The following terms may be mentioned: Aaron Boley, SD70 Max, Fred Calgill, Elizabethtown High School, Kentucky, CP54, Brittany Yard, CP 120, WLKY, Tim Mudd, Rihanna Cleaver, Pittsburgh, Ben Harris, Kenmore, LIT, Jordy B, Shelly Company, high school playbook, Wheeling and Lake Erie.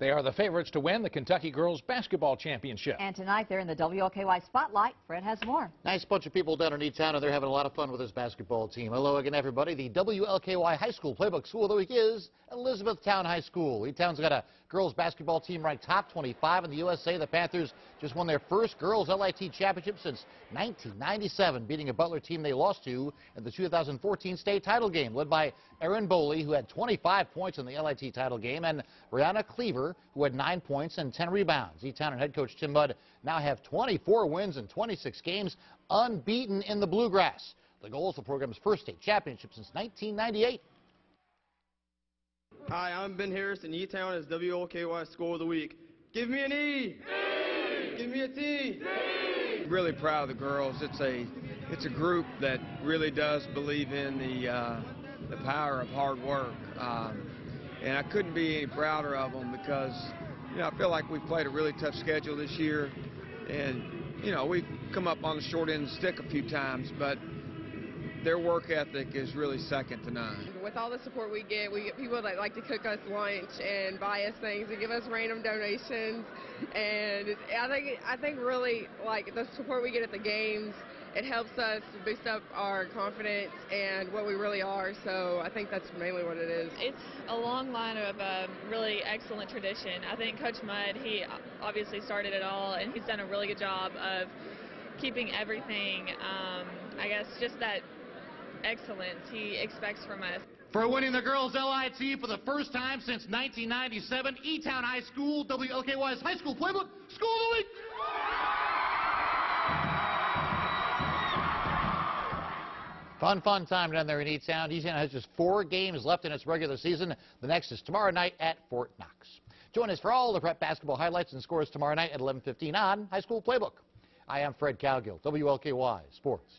They are the favorites to win the Kentucky Girls Basketball Championship. And tonight they're in the WLKY Spotlight. Fred has more. Nice bunch of people down in E-Town, and they're having a lot of fun with this basketball team. Hello again, everybody. The WLKY High School Playbook School of the Week is Elizabethtown High School. E-Town's got a girls basketball team ranked top 25 in the USA. The Panthers just won their first girls LIT championship since 1997, beating a Butler team they lost to at the 2014 state title game, led by Aaron Boley, who had 25 points in the LIT title game, and Rihanna Cleaver, who had 9 points and 10 rebounds. E-Town and head coach Tim Mudd now have 24 wins in 26 games, unbeaten in the Bluegrass. The goal is the program's first state championship since 1998. Hi, I'm Ben Harris, and E-Town is WLKY School of the Week. Give me an E! E! Give me a T! T! Really proud of the girls. It's a group that really does believe in the power of hard work. And I couldn't be any prouder of them because, you know, I feel like we've played a really tough schedule this year. And, you know, we've come up on the short end of the stick a few times, but their work ethic is really second to none. With all the support we get, we get people that like to cook us lunch and buy us things and give us random donations. And I think really, like, the support we get at the games, it helps us boost up our confidence and what we really are, so I think that's mainly what it is. It's a long line of really excellent tradition. I think Coach Mudd, he obviously started it all, and he's done a really good job of keeping everything, I guess, just that excellence he expects from us. For winning the girls' LIT for the first time since 1997, E-Town High School, WLKY's High School Playbook, School of the Week! Fun time down there in E-Town. E-Town has just 4 games left in its regular season. The next is tomorrow night at Fort Knox. Join us for all the prep basketball highlights and scores tomorrow night at 11:15 on High School Playbook. I am Fred Calgill, WLKY Sports.